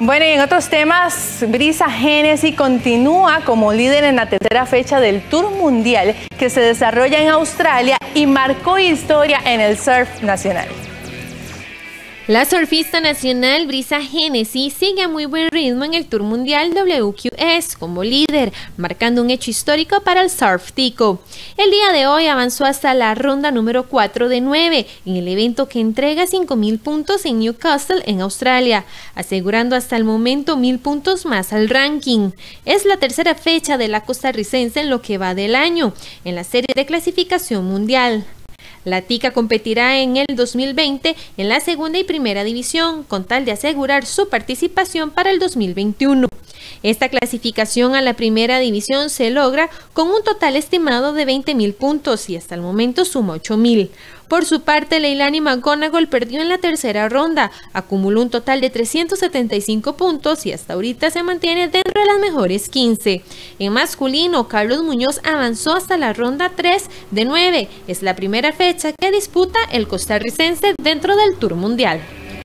Bueno, y en otros temas, Brisa Henesy continúa como líder en la tercera fecha del Tour Mundial que se desarrolla en Australia y marcó historia en el surf nacional. La surfista nacional Brisa Henesy sigue a muy buen ritmo en el Tour Mundial WQS como líder, marcando un hecho histórico para el surf tico. El día de hoy avanzó hasta la ronda número 4 de 9 en el evento que entrega 5.000 puntos en Newcastle, en Australia, asegurando hasta el momento 1.000 puntos más al ranking. Es la tercera fecha de la costarricense en lo que va del año, en la serie de clasificación mundial. La tica competirá en el 2020 en la segunda y primera división, con tal de asegurar su participación para el 2021. Esta clasificación a la primera división se logra con un total estimado de 20.000 puntos y hasta el momento suma 8.000. Por su parte, Leilani McConaughey perdió en la tercera ronda, acumuló un total de 375 puntos y hasta ahorita se mantiene dentro de las mejores 15. En masculino, Carlos Muñoz avanzó hasta la ronda 3 de 9. Es la primera fecha que disputa el costarricense dentro del Tour Mundial.